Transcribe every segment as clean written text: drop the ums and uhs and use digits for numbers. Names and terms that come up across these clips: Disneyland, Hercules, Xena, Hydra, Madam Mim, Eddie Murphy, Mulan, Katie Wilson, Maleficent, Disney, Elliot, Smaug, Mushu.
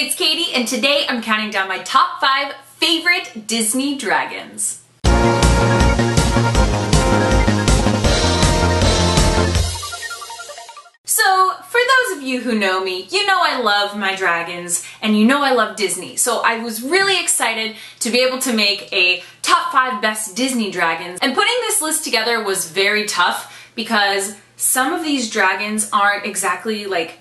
Hey, it's Katie, and today I'm counting down my top 5 favorite Disney dragons. So, for those of you who know me, you know I love my dragons, and you know I love Disney, so I was really excited to be able to make a top 5 best Disney dragons, and putting this list together was very tough because some of these dragons aren't exactly like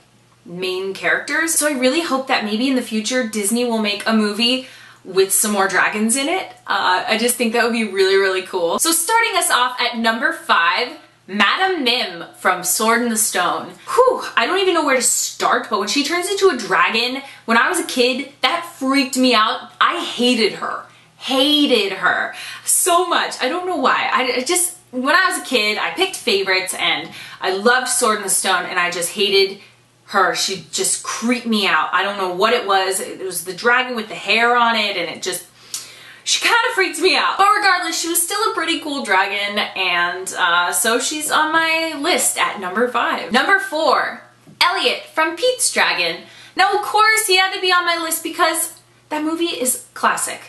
main characters. So I really hope that maybe in the future Disney will make a movie with some more dragons in it. I just think that would be really cool. So starting us off at number 5, Madam Mim from Sword in the Stone. Whew, I don't even know where to start, but when she turns into a dragon, when I was a kid, that freaked me out. I hated her so much. I don't know why. When I was a kid, I picked favorites and I loved Sword in the Stone and I just hated her. She just creeped me out. I don't know what it was. It was the dragon with the hair on it and it just, she kind of freaked me out. But regardless, she was still a pretty cool dragon and so she's on my list at number 5. Number 4, Elliot from Pete's Dragon. Now of course he had to be on my list because that movie is classic.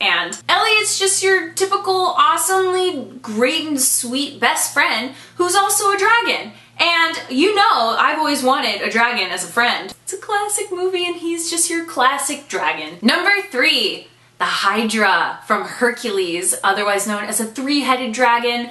And Elliot's just your typical awesomely great and sweet best friend who's also a dragon. And you know, I've always wanted a dragon as a friend. It's a classic movie and he's just your classic dragon. Number 3, the Hydra from Hercules, otherwise known as a three-headed dragon.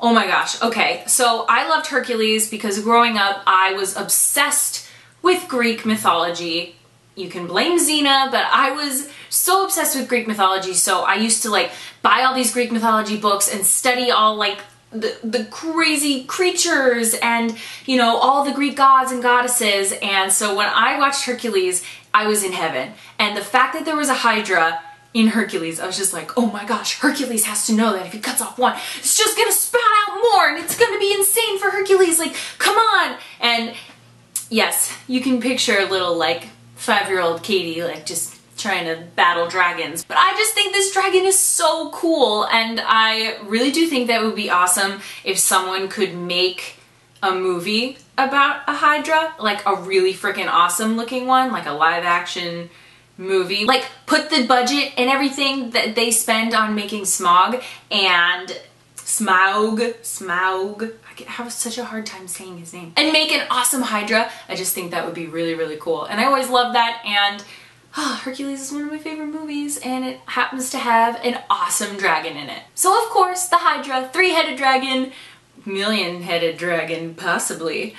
Oh my gosh, okay. So I loved Hercules because growing up, I was obsessed with Greek mythology. You can blame Xena, but I was so obsessed with Greek mythology, so I used to like buy all these Greek mythology books and study all like the crazy creatures and, you know, all the Greek gods and goddesses. And so when I watched Hercules, I was in heaven. And the fact that there was a Hydra in Hercules, I was just like, oh my gosh, Hercules has to know that if he cuts off one, it's just gonna spout out more and it's gonna be insane for Hercules. Like, come on. And yes, you can picture a little like 5-year-old Katie, like just trying to battle dragons. But I just think this dragon is so cool and I really do think that it would be awesome if someone could make a movie about a Hydra, like a really freaking awesome looking one, like a live action movie. Like put the budget and everything that they spend on making Smaug and Smaug. I have such a hard time saying his name. And make an awesome Hydra. I just think that would be really cool. And I always love that and oh, Hercules is one of my favorite movies and it happens to have an awesome dragon in it. So of course, the Hydra, three-headed dragon, million-headed dragon possibly,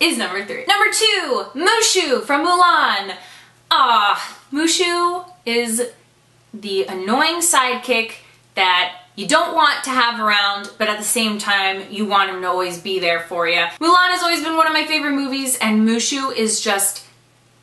is number 3. Number 2, Mushu from Mulan. Mushu is the annoying sidekick that you don't want to have around, but at the same time, you want him to always be there for you. Mulan has always been one of my favorite movies and Mushu is just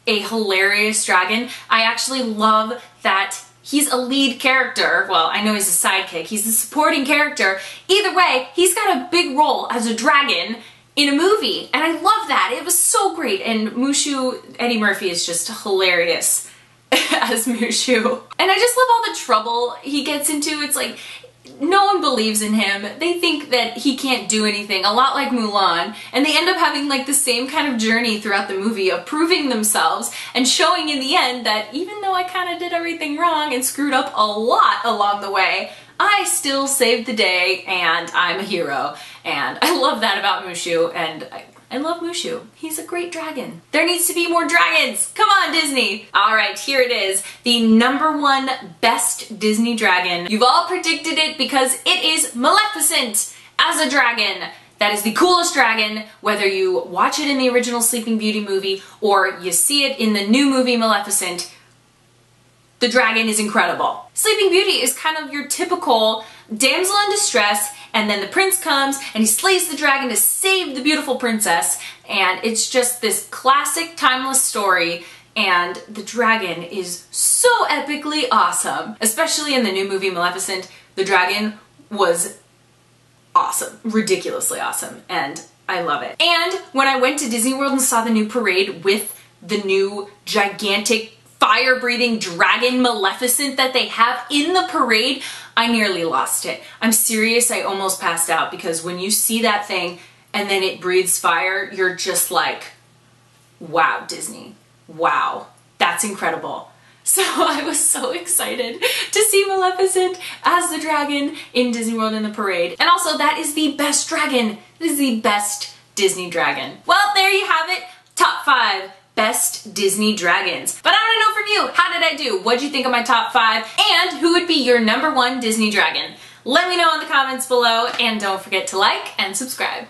a hilarious dragon. I actually love that he's a lead character. Well, I know he's a sidekick. He's a supporting character. Either way, he's got a big role as a dragon in a movie, and I love that. It was so great, and Mushu, Eddie Murphy is just hilarious as Mushu. And I just love all the trouble he gets into. It's like, no one believes in him. They think that he can't do anything, a lot like Mulan, and they end up having like the same kind of journey throughout the movie of proving themselves and showing in the end that even though I kind of did everything wrong and screwed up a lot along the way, I still saved the day and I'm a hero. And I love that about Mushu and I love Mushu. He's a great dragon. There needs to be more dragons. Come on, Disney. All right, here it is. The number 1 best Disney dragon. You've all predicted it because it is Maleficent as a dragon. That is the coolest dragon, whether you watch it in the original Sleeping Beauty movie or you see it in the new movie Maleficent. The dragon is incredible. Sleeping Beauty is kind of your typical damsel in distress, and then the prince comes and he slays the dragon to save the beautiful princess, and it's just this classic timeless story, and the dragon is so epically awesome. Especially in the new movie Maleficent, the dragon was awesome, ridiculously awesome, and I love it. And when I went to Disney World and saw the new parade with the new gigantic fire-breathing dragon Maleficent that they have in the parade, I nearly lost it. I'm serious, I almost passed out because when you see that thing and then it breathes fire, you're just like, wow, Disney. wow, that's incredible. So I was so excited to see Maleficent as the dragon in Disney World in the parade. And also, that is the best dragon. This is the best Disney dragon. Well, there you have it. Top 5 best Disney dragons. But I want to know from you, how did I do? What'd you think of my top 5? And who would be your number 1 Disney dragon? Let me know in the comments below, and don't forget to like and subscribe.